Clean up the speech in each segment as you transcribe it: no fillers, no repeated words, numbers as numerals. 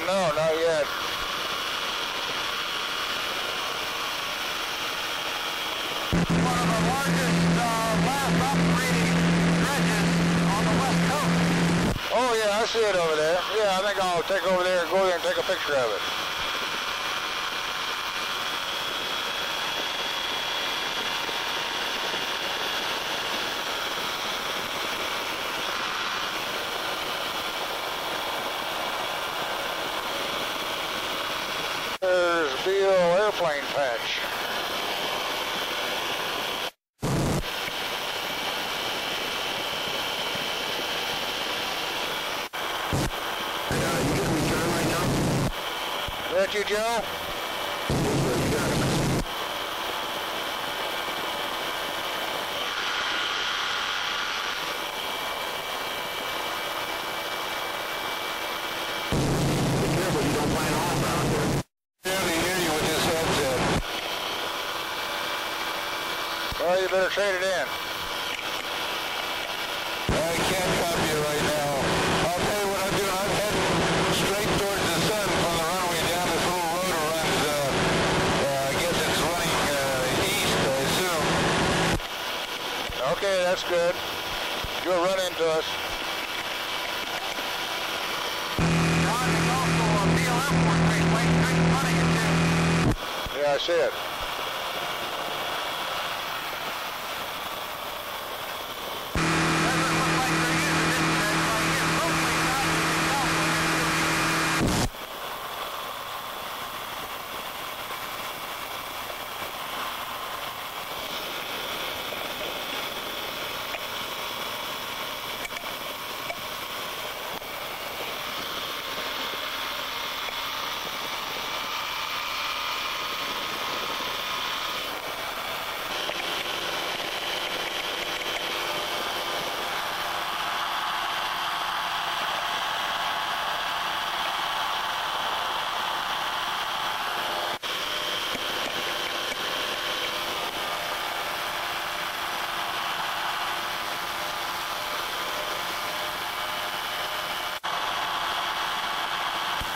No, not yet. One of the largest last operating dredges on the west coast. Oh yeah, I see it over there. Yeah, I think I'll take over there and go there and take a picture of it. Airplane patch. You can return right now? Is that you, Joe? Be careful you don't find off out there. Well, you better trade it in. I can't copy it right now. I'll tell you what I'm doing. I'm heading straight towards the sun from the runway down this little road around, I guess it's running east, I assume. Okay, that's good. You'll run into us. John, there's also a BLM one race late night running at this. Yeah, I see it.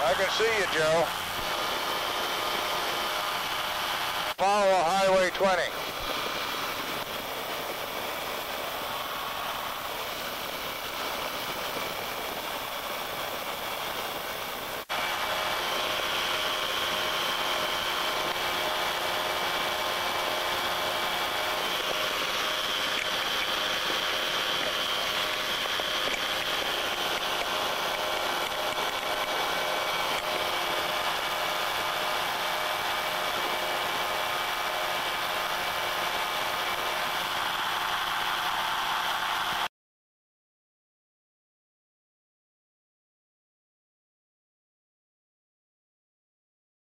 I can see you, Joe. Follow Highway 20.